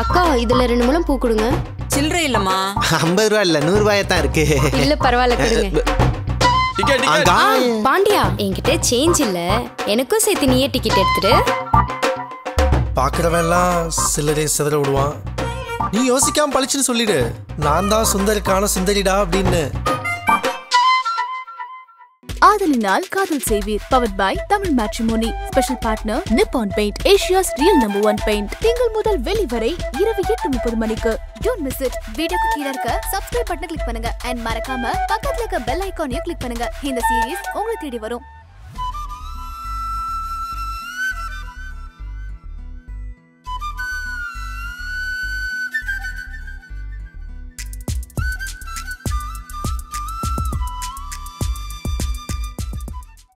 அக்கா இதுல ரெண்டு மூலம் பூ கொடுங்க. சில்லறை இல்லம்மா. 50 ரூபாய் இல்ல 100 ரூபாயா தான் இருக்கு. இல்ல பரவாயில்லை கொடுங்க. Ticket ticket. பாண்டியா என்கிட்ட சேஞ்ச் இல்ல. எனக்கும் சேர்த்து நீயே டிக்கெட் எடுத்துரு. பாக்குறவெல்லாம் சில்லறை செதற விடுவான். நீ யோசிக்காம பளிச்சுன்னு சொல்லிடு. நான் தான் சுந்தரிக்கான சுந்தரிடா அப்படின்னு. Aadhalinaal Kaadhal Seiveer, powered by Tamil Matrimony. Special partner Nippon Paint, Asia's real #1 paint. Tingal mudal veli varai 28:30 manikku. Don't miss it. Video ku keela irukka subscribe button click pannunga and marakama pakkatla irukka bell icon-ay click pannunga. Indha series ungalku thedi varum.